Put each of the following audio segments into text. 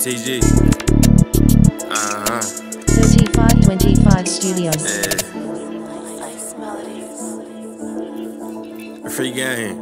TG. T5 Studios. Yeah. Free game.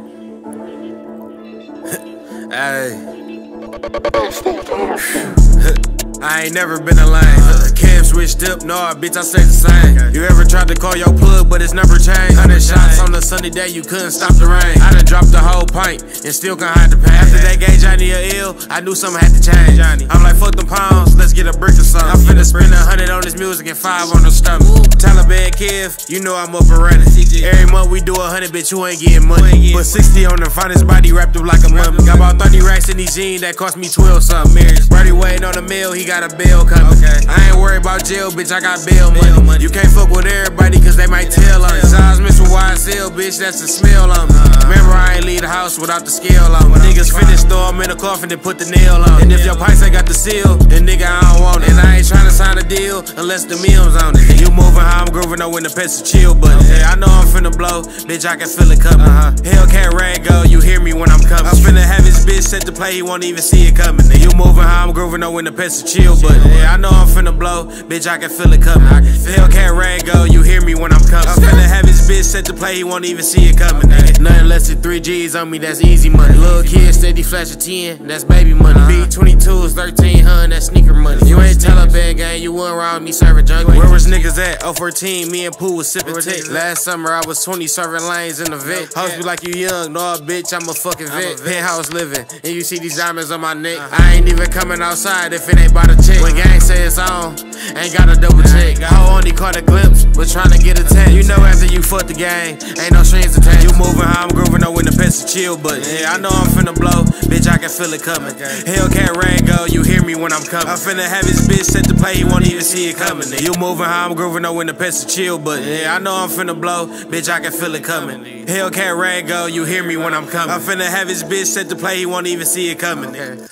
I ain't never been a lame. Cam switched up, nah, bitch, I say the same. You ever tried to call your plug, but it's never changed. 100 shots on a sunny day, you couldn't stop the rain. I done dropped the whole pint and still can hide the pain. After they gave Johnny a ill, I knew something had to change. Johnny, I'm like, fuck them pounds, let's get a brick or something. I'm finna spend 100 on this music and 5 on the stomach. Taliban Kev, you know I'm up and running. Every month we do 100, bitch, you ain't getting money. But 60 on the finest body wrapped up like a mummy. Got about 30 racks in these jeans that cost me 12 something. Brody waiting on the mail, he got a bill coming. I ain't worried about jail, bitch, I got bail money. You can't fuck with everybody, cause they might tell on you. Size Mr. YSL, bitch, that's the smell on me. Remember, I ain't leave the house without the scale on me. Niggas finished, throw them in a coffin and put the nail on. And if your pipes ain't got the seal, then nigga, I don't want it. And I ain't tryna sign a deal unless the meal's on it. And you moving how I'm grooving, know when the pets are chill, but I know I'm finna blow, bitch, I can feel it coming. Hellcat Rango, you hear me when I'm coming. I'm finna have his bitch set to play, he won't even see it coming. And you moving how I'm grooving, know when the pets are chill, but I know I'm finna blow, bitch, I can feel it coming. Hellcat Rango, you hear me when I'm coming. I'm finna have his bitch set to play, he won't even see it coming. Nothing less than 3 G's on me, that's easy money. Little kid steady flash a 10, that's baby money. B22 is 1300, that's sneaker money. You ain't Taliban gang, you wouldn't ride with me serving junk. Where was niggas at? 014, me and Pooh was sipping tick. Last summer I was 20 serving lanes in the vet. Hoes be like, you young, no bitch, I'm a fucking vet. Penthouse living, and you see these diamonds on my neck. I ain't even coming outside if it ain't by the check. When gang say it's on, ain't gotta double check. Ho only caught a glimpse, was trying to get a 10. You know after you fuck the gang, ain't no strings attached. You moving how I'm grooving, know when the pets are chill, but I know I'm finna blow, bitch, I can feel it coming. Hellcat Rango, you hear me when I'm coming. I'm finna have his bitch set to play, he won't even see it coming. You moving how I'm grooving, know when the pets are chill, but I know I'm finna blow, bitch, I can feel it coming. Hellcat Rango, you hear me when I'm coming. I'm finna have his bitch set to play, he won't even see it coming.